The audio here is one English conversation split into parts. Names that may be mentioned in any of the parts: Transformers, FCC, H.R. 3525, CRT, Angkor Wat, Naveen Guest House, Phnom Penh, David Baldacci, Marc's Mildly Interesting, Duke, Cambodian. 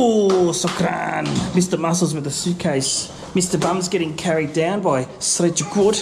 Oh, Sokran. Mr. Muscles with a suitcase. Mr. Bum's getting carried down by Srejukut.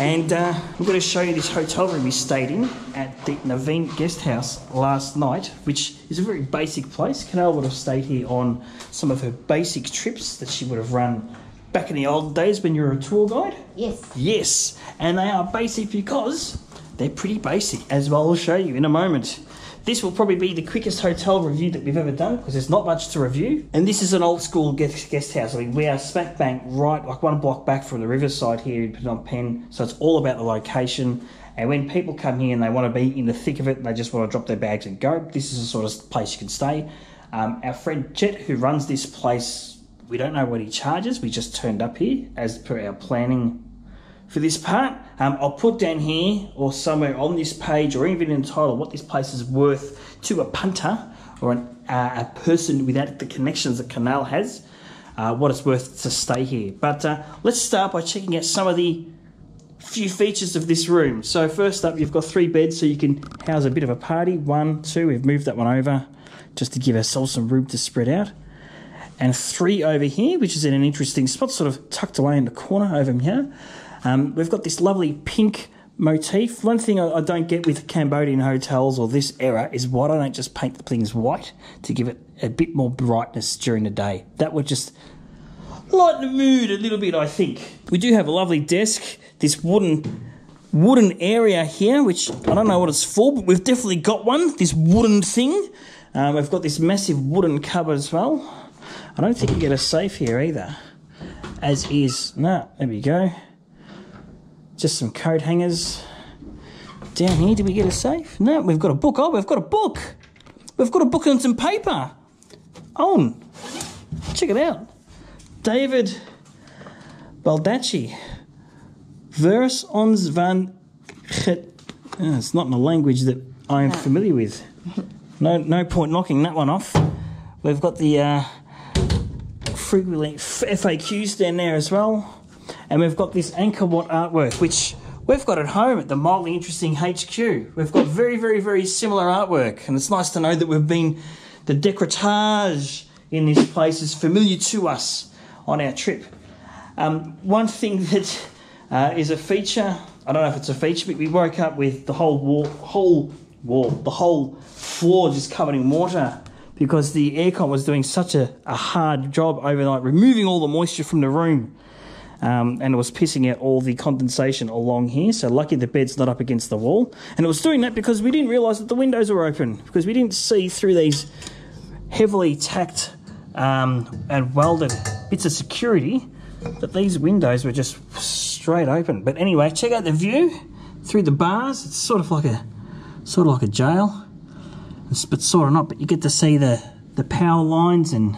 And I'm going to show you this hotel room we stayed in at the Naveen Guest House last night, which is a very basic place. Canal would have stayed here on some of her basic trips that she would have run back in the old days when you were a tour guide. Yes. Yes. And they are basic because they're pretty basic, as well I'll show you in a moment. This will probably be the quickest hotel review that we've ever done because there's not much to review. And this is an old school guest house. I mean, we are smack bang right, like one block back from the riverside here in Phnom Penh. So it's all about the location. And when people come here and they want to be in the thick of it, and they just want to drop their bags and go, this is the sort of place you can stay. Our friend Chet, who runs this place, we don't know what he charges. We just turned up here as per our planning for this part. I'll put down here or somewhere on this page or even in the title what this place is worth to a punter or a person without the connections that Canal has, what it's worth to stay here. But let's start by checking out some of the few features of this room. So first up, you've got 3 beds so you can house a bit of a party. 1, 2, we've moved that one over just to give ourselves some room to spread out. And 3 over here, which is in an interesting spot, sort of tucked away in the corner over here. We've got this lovely pink motif. One thing I don't get with Cambodian hotels or this era is why don't I just paint the things white to give it a bit more brightness during the day. That would just lighten the mood a little bit, I think. We do have a lovely desk, this wooden area here, which I don't know what it's for, but we've definitely got one, this wooden thing. We've got this massive wooden cupboard as well. I don't think you get a safe here either, as is. No, there we go. Just some coat hangers. Down here, did we get a safe? No, we've got a book. Oh, we've got a book. We've got a book and some paper. Oh, check it out. David Baldacci. Vers ons van het. It's not in a language that I'm familiar with. No point knocking that one off. We've got the frequently FAQs down there as well. And we've got this Angkor Wat artwork, which we've got at home at the mildly interesting HQ. We've got very, very, very similar artwork. And it's nice to know that we've been, the decoratage in this place is familiar to us on our trip. One thing that is a feature, I don't know if it's a feature, but we woke up with the whole floor just covered in water, because the aircon was doing such a hard job overnight, removing all the moisture from the room. And it was pissing out all the condensation along here, so lucky the bed's not up against the wall. And it was doing that because we didn't realise that the windows were open, because we didn't see through these heavily tacked and welded bits of security that these windows were just straight open. But anyway, check out the view through the bars. It's sort of like a jail, but sort of not. But you get to see the power lines and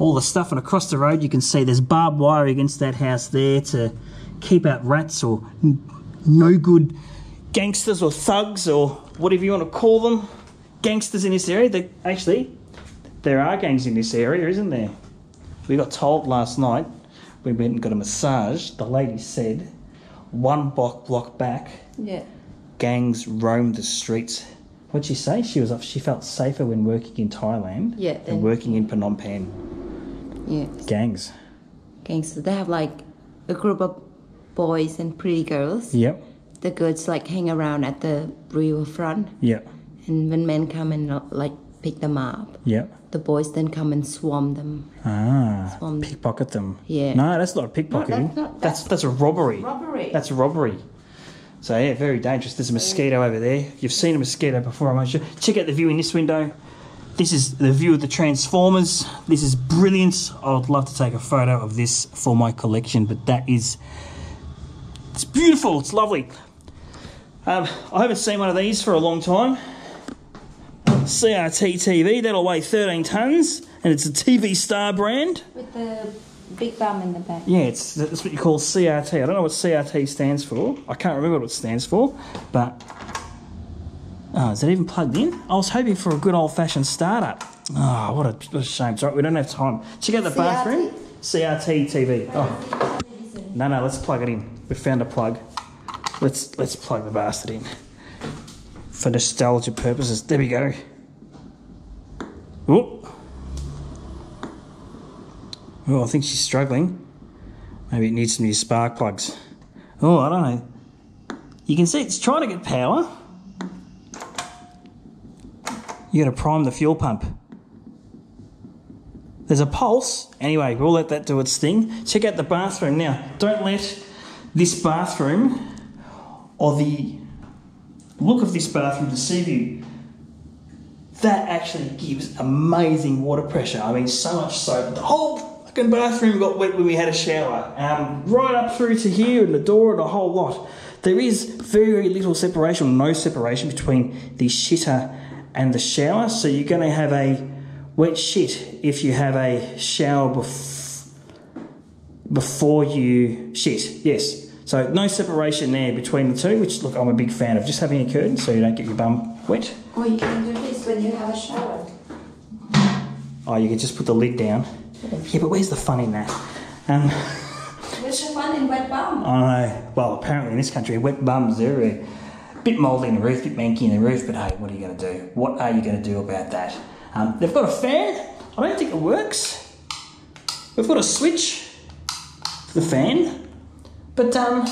all the stuff, and across the road you can see there's barbed wire against that house there to keep out rats or no good gangsters or thugs or whatever you want to call them. Gangsters in this area, actually, there are gangs in this area, isn't there? We got told last night, we went and got a massage, the lady said, one block back, yeah, gangs roam the streets. What'd she say? She felt safer when working in Thailand, yeah, than working in Phnom Penh. Yes. Gangs. Gangs. They have like a group of boys and pretty girls. Yep. The girls like hang around at the riverfront. Yep. And when men come and like pick them up. Yep. The boys then come and swarm them. Ah. Swarm pickpocket them. Yeah. No, that's not pickpocketing. No, that's a robbery. Robbery. That's a robbery. So yeah, very dangerous. There's a mosquito over there. You've seen a mosquito before, I'm sure. Check out the view in this window. This is the view of the Transformers. This is brilliant. I would love to take a photo of this for my collection, but it's beautiful, it's lovely. I haven't seen one of these for a long time. CRT TV, that'll weigh 13 tons, and it's a TV Star brand. With the big bum in the back. Yeah, that's what you call CRT. I don't know what CRT stands for. I can't remember what it stands for, but... Oh, is it even plugged in? I was hoping for a good old-fashioned startup. Oh, what a shame. Sorry, we don't have time. Check out the bathroom. CRT TV. Oh. No, let's plug it in. We found a plug. Let's plug the bastard in. For nostalgia purposes. There we go. Whoop. Oh, I think she's struggling. Maybe it needs some new spark plugs. Oh, I don't know. You can see it's trying to get power. You got to prime the fuel pump. There's a pulse. Anyway, we'll let that do its thing. Check out the bathroom now. Don't let this bathroom or the look of this bathroom deceive you. That actually gives amazing water pressure. I mean, so much so. The whole fucking bathroom got wet when we had a shower. Right up through to here and the door and a whole lot. There is very little separation, no separation between the shitter and the shower. So you're going to have a wet shit if you have a shower before you shit. Yes. So no separation there between the two, which, look, I'm a big fan of just having a curtain so you don't get your bum wet. Or you can do this when you have a shower. Oh, you can just put the lid down. Yeah, but where's the fun in that? There's the fun in wet bum. I know. Well, apparently in this country, wet bums are a bit mouldy in the roof, a bit manky in the roof, but hey, what are you going to do? What are you going to do about that? They've got a fan. I don't think it works. We've got a switch for the fan. But I'm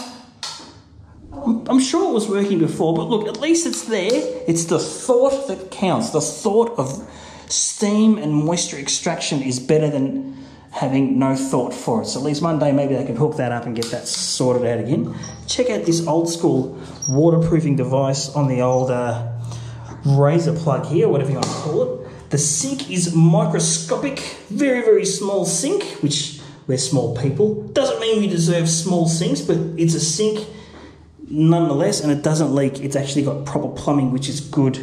sure it was working before, but look, at least it's there. It's the thought that counts. The thought of steam and moisture extraction is better than having no thought for it. So at least one day maybe they can hook that up and get that sorted out again. Check out this old school waterproofing device on the old razor plug here, whatever you want to call it. The sink is microscopic, very small sink, which... we're small people. Doesn't mean we deserve small sinks, but it's a sink nonetheless, and it doesn't leak. It's actually got proper plumbing, which is good.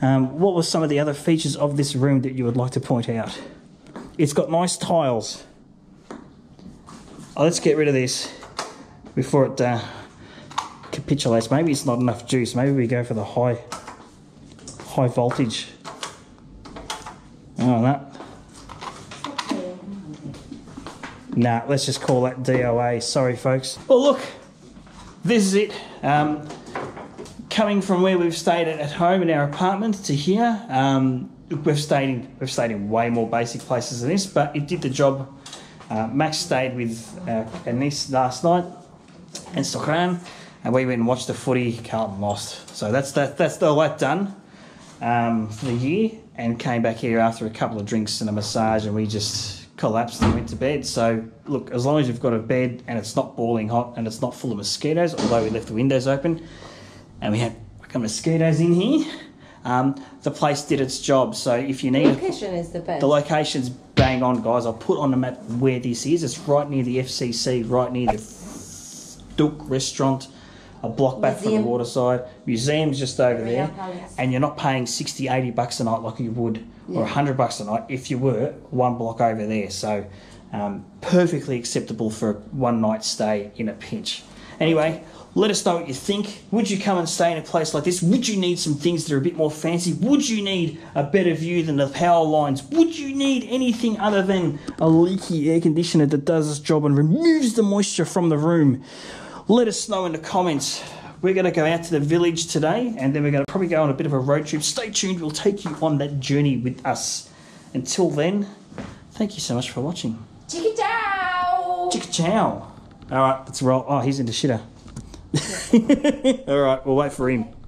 What were some of the other features of this room that you would like to point out? It's got nice tiles. Oh, let's get rid of this before it capitulates. Maybe it's not enough juice. Maybe we go for the high voltage. Oh, no. Nah, let's just call that DOA. Sorry, folks. Well, look, this is it. Coming from where we've stayed at home in our apartment to here, we've stayed in way more basic places than this, but it did the job. Max stayed with our niece last night in Stockholm, and we went and watched the footy. Carlton lost, so that's all that done for the year, and came back here after a couple of drinks and a massage, and we just collapsed and went to bed. So look, as long as you've got a bed and it's not boiling hot and it's not full of mosquitoes, although we left the windows open and we had fucking mosquitoes in here, the place did its job. So if you need, the location is the best. The location's bang on, guys. I'll put on the map where this is. It's right near the FCC, right near the Duke restaurant, a block back from the waterside. Museum's just over there, Palace. And you're not paying 60-80 bucks a night like you would. Or $100 a night if you were one block over there. So perfectly acceptable for a one night stay in a pinch. Anyway, let us know what you think. Would you come and stay in a place like this? Would you need some things that are a bit more fancy? Would you need a better view than the power lines? Would you need anything other than a leaky air conditioner that does its job and removes the moisture from the room? Let us know in the comments. We're going to go out to the village today, and then we're going to probably go on a bit of a road trip. Stay tuned. We'll take you on that journey with us. Until then, thank you so much for watching. Chicka chow! Chicka chow! All right, let's roll. Oh, he's into shitter. Yeah. All right, we'll wait for him.